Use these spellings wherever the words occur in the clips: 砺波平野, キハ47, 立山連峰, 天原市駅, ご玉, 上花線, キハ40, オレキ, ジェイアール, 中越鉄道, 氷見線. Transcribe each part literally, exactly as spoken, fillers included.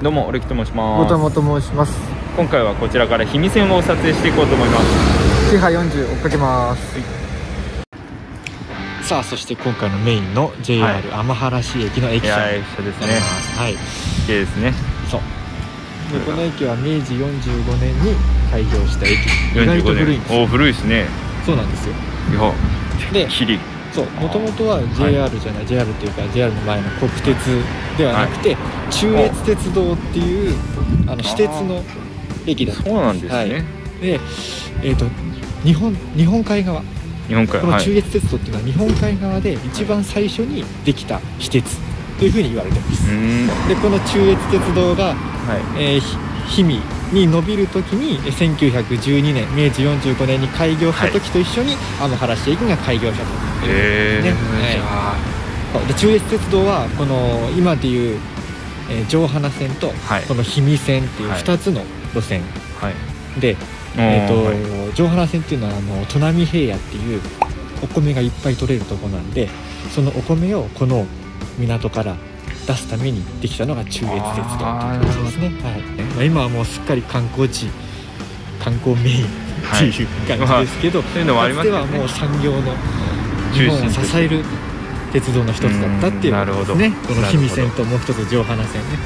どうも、オレキと申します。もたもと申します。今回はこちらから氷見線を撮影していこうと思います。キハよんじゅう追っかけます。はい、さあ、そして今回のメインの ジェイアール 天原市駅の駅舎ですね。はい。綺麗ですね。そう。で、この駅は明治よんじゅうごねんに開業した駅。意外と古いんですよ。お、古いですね。そうなんですよ。いや、てっきり。そう、もともとは ジェイアール じゃない、ジェイアール っていうか ジェイアール の前の国鉄ではなくて中越鉄道っていうあの私鉄の駅だったんです。そうなんですね。で、えっと日本日本海側、日本海この中越鉄道っていうのは日本海側で一番最初にできた私鉄というふうに言われてます。で、この中越鉄道が氷見に伸びるときにせんきゅうひゃくじゅうにねん明治よんじゅうごねんに開業したときと一緒に天原市駅が開業したというね。で、中越鉄道はこの今でいう、えー、上花線とこの氷見線っていうふたつの路線、はいはい、で、えーとはい、上花線っていうのはあの砺波平野っていうお米がいっぱい取れるとこなんで、そのお米をこの港から出すためにできたのが中越鉄道という感じですね。はい。今はもうすっかり観光地、観光メインっていう感じですけど、かつてはもう産業の日本を支える鉄道の一つだったっていうことですね。この氷見線ともう一つ上花線ね。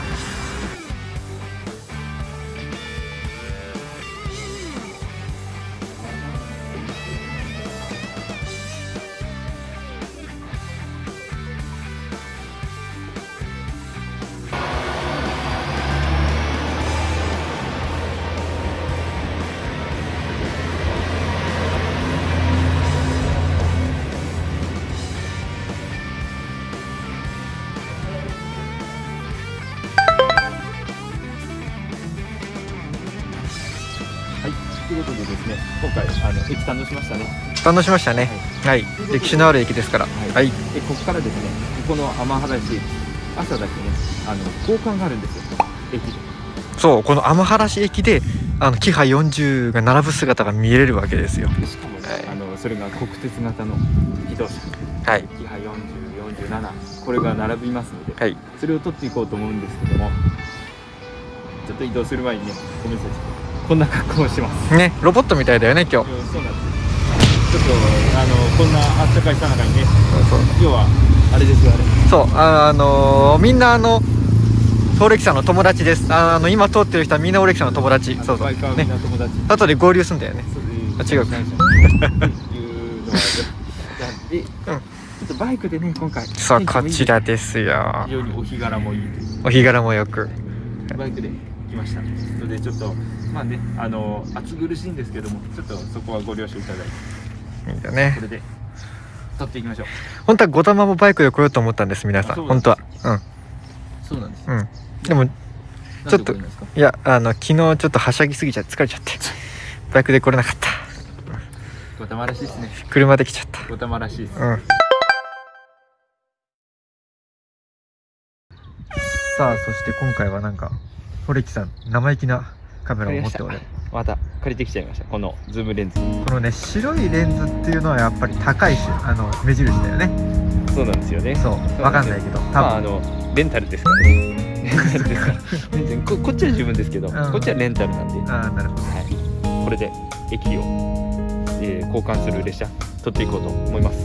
ということでですね、今回あの駅堪能しましたね。堪能しましたね。はい、歴史のある駅ですから。はい。で、ここからですね、ここの天原市、朝だけね、あの交換があるんですよ。駅で。そう、この天原市駅で、あのキハよんじゅうが並ぶ姿が見れるわけですよ。しかも、ね、あのそれが国鉄型の機動車。はい。キハよんじゅう、よんじゅうなな、これが並びますので、はい。それを取っていこうと思うんですけども、ちょっと移動する前にね、ごめんなさい。こんな格好をしますね。ロボットみたいだよね今日。そうなんです。ちょっとあのこんなあったかいさなかにね。そうそう、要はあれですよ、あれ。そう、あのみんなあのオレキさんの友達です。あの今通ってる人はみんなオレキさんの友達。そうそうね。後で合流すんだよね。あ、違うか。ちょっとバイクでね今回。そう、こちらですよ。非常にお日柄もいい。お日柄もよくバイクで来ました。それでちょっとまあね、あの暑苦しいんですけども、ちょっとそこはご了承いただいて。いいんだね。これで取っていきましょう。本当はご玉もバイクで来ようと思ったんです皆さん。本当は。うん。そうなんです。うん。でもちょっと、いやあの昨日ちょっとはしゃぎすぎちゃって疲れちゃってバイクで来れなかった。ご玉らしいですね。車で来ちゃった。ご玉らしいです。うん。さあ、そして今回はなんかオレキさん生意気な。カメラを持っておる。また借りてきちゃいました。このズームレンズ。このね白いレンズっていうのはやっぱり高いし、あの目印だよね。そうなんですよね。そう。わかんないけど。まああのレンタルですからね。レンタルですから。全然こっちは自分ですけど、こっちはレンタルなんで。ああ、なるほど。はい。これで駅を交換する列車撮っていこうと思います。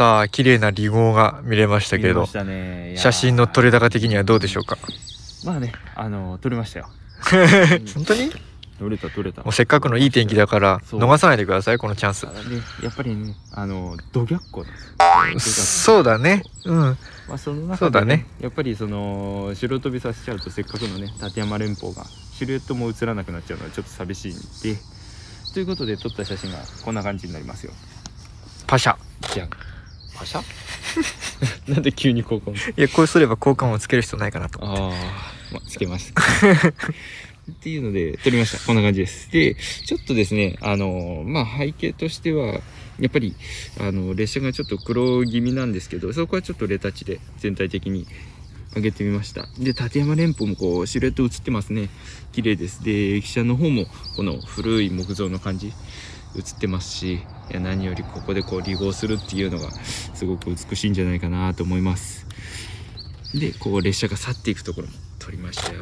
さあ綺麗な離合が見れましたけど、ね、写真の撮れ高的にはどうでしょうか。まあね、あの撮れましたよ本当に撮れた撮れた。もうせっかくのいい天気だから逃さないでくださいこのチャンス。やっぱりね、あのど逆光だ。そうだね。うん。まあその中で、ね、そうだね。やっぱりその白飛びさせちゃうとせっかくのね立山連峰がシルエットも映らなくなっちゃうのはちょっと寂しいんで、ということで撮った写真がこんな感じになりますよ。パシャ。じゃん。パシャ？なんで急に交換？いやこうすれば交換をつける人ないかなと思って。ああ、まあ、つけました。っていうので撮りました。こんな感じです。で、ちょっとですね、あのまあ背景としてはやっぱりあの列車がちょっと黒気味なんですけど、そこはちょっとレタッチで全体的に上げてみました。で、立山連峰もこうシルエット映ってますね。綺麗です。で、駅舎の方もこの古い木造の感じ映ってますし、いや何よりここでこう離合するっていうのがすごく美しいんじゃないかなと思います。で、こう列車が去っていくところも撮りましたよ。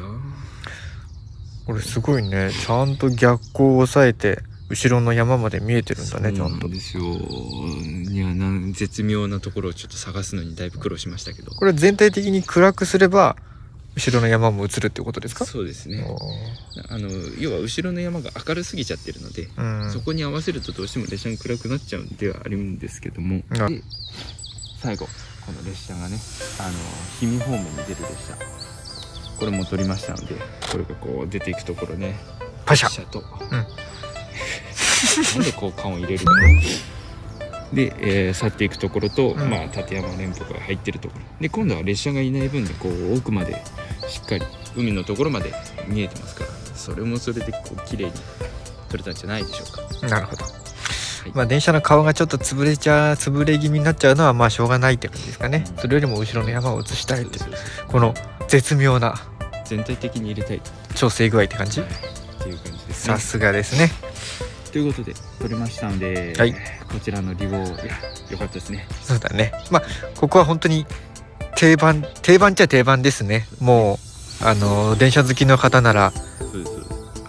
これすごいね、ちゃんと逆光を抑えて後ろの山まで見えてるんだね。ちゃんとですよ。いやなん絶妙なところをちょっと探すのにだいぶ苦労しましたけど、これ全体的に暗くすれば後ろの山も映るってことですか。そうですね。あの要は後ろの山が明るすぎちゃってるので、そこに合わせるとどうしても列車が暗くなっちゃうんではあるんですけども、で最後この列車がね、あの氷見方面に出る列車、これも撮りましたので、これがこう出ていくところね。パシャ。シャと。うん、なんでこう缶を入れるの。で、えー、去っていくところと、うん、まあ立山連峰が入ってるところ。で、今度は列車がいない分でこう奥までしっかり海のところまで見えてますから、それもそれでこう綺麗に撮れたんじゃないでしょうか。なるほど。はい、まあ電車の顔がちょっと潰れちゃ潰れ気味になっちゃうのはまあしょうがないって感じですかね。うん、それよりも後ろの山を映したいって、この絶妙な全体的に入れたい調整具合って感じ、はい、っていう感じですね。さすがですね。ということで取れましたので、はい、こちらのリボー良かったですね。そうだね。まあここは本当に定番定番っちゃ定番ですね。もうあの電車好きの方なら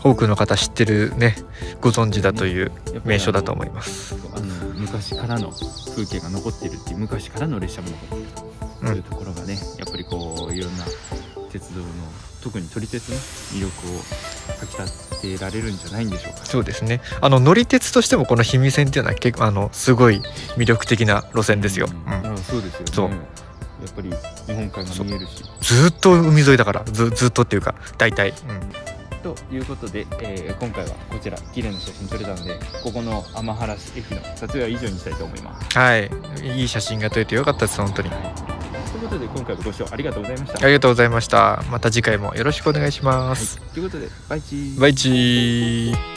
多くの方知ってるね、ご存知だという名所だと思います。あの昔からの風景が残っているっていう、昔からの列車も残っている。そういうところがね、やっぱりこういろんな鉄道の特に撮り鉄の魅力をかき立てられるんじゃないんでしょうか。そうですね。あの乗り鉄としてもこの氷見線っていうのは結構あのすごい魅力的な路線ですよ。そうですよね。そう。やっぱり日本海が見えるし。ずっと海沿いだから、ずずっとっていうか大体。うんということで、えー、今回はこちら綺麗な写真撮れたので、ここの天原市駅の撮影は以上にしたいと思います。はい、いい写真が撮れてよかったです本当に。はい、ということで今回もご視聴ありがとうございました。ありがとうございました。また次回もよろしくお願いします。はい、ということでバイチー。バイチー。